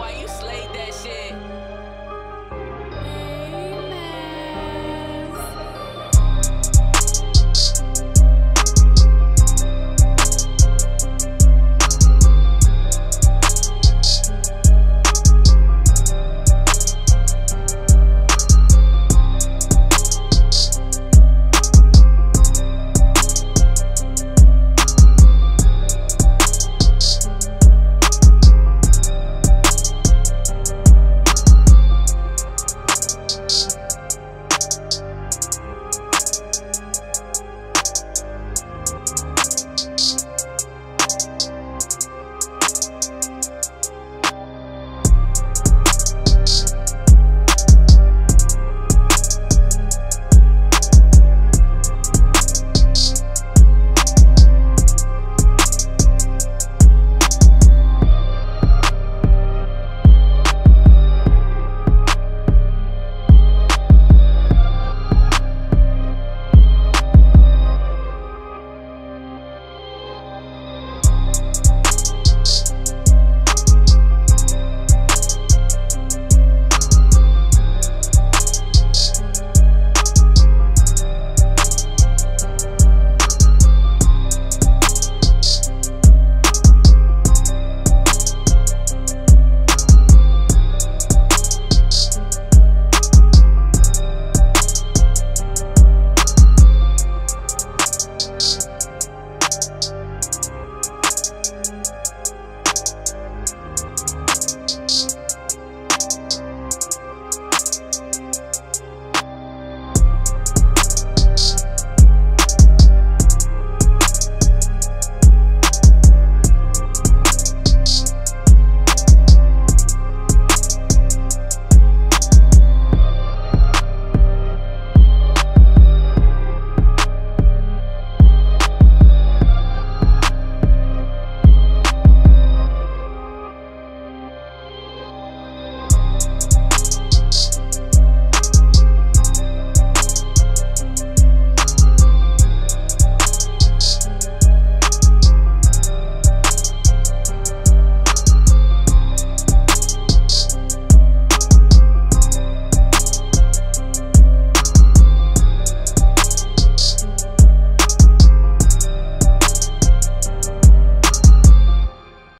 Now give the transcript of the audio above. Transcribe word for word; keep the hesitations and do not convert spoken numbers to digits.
why you slayed that shit.